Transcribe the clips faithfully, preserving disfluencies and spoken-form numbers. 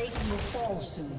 They will fall soon.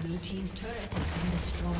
Blue team's turret has been destroyed.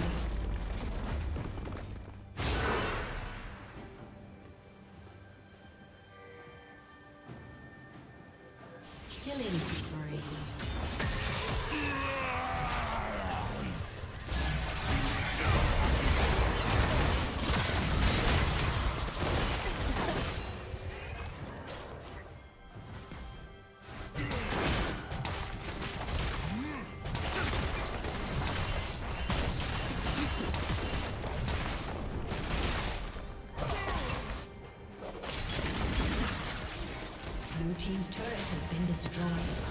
Blue team's turret has been destroyed.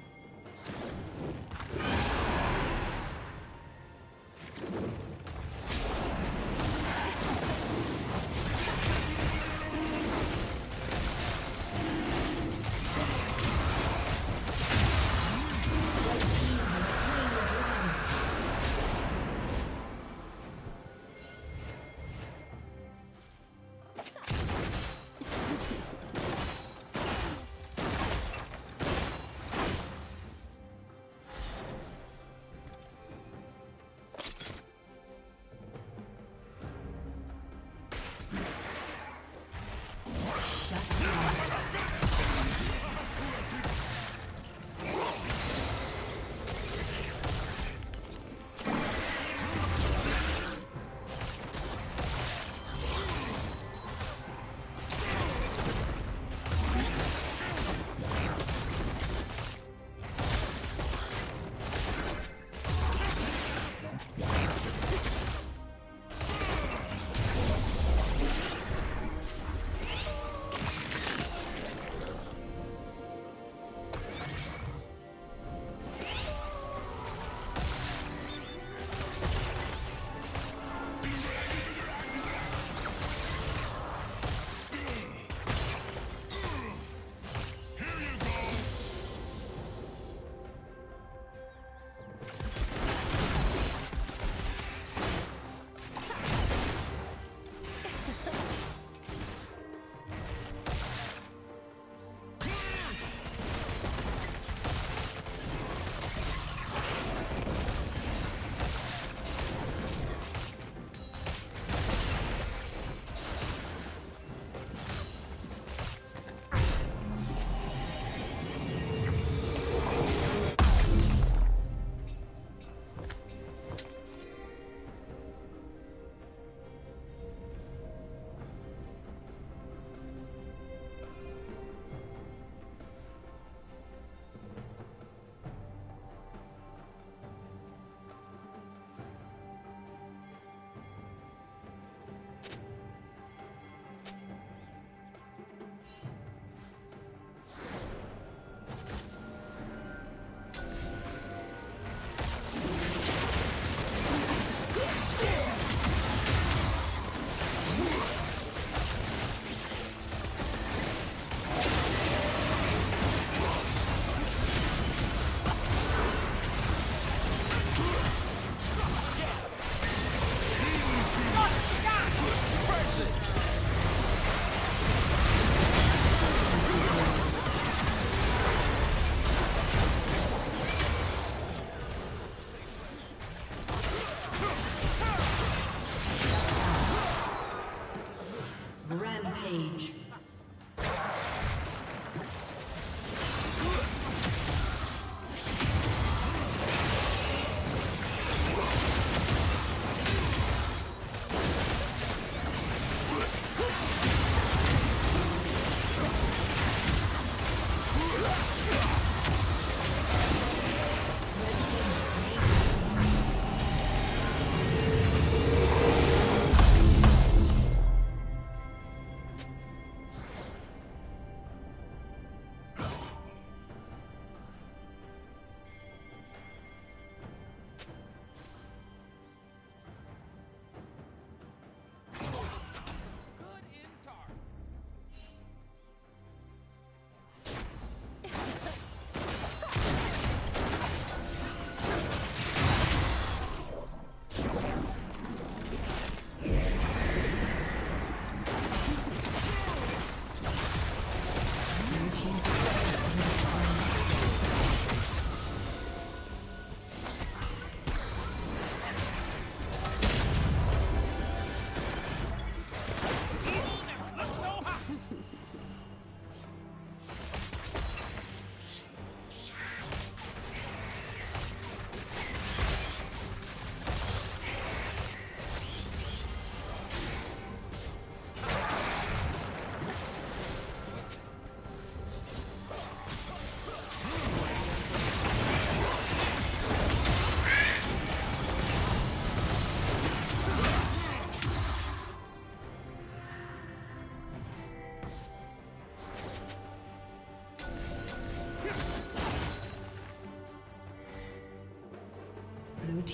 Blue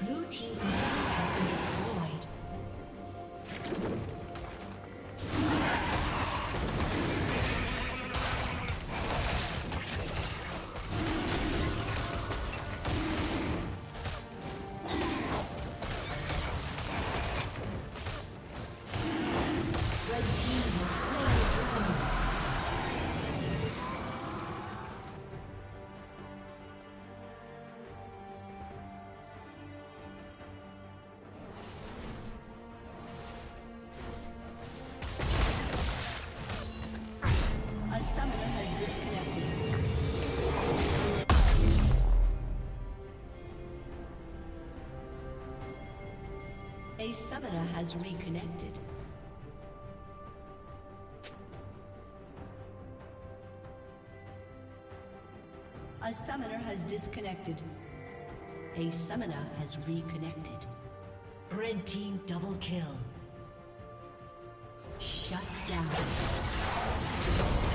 Blue team's turret has been destroyed. A summoner has reconnected. A summoner has disconnected. A summoner has reconnected. Red team double kill. Shut down.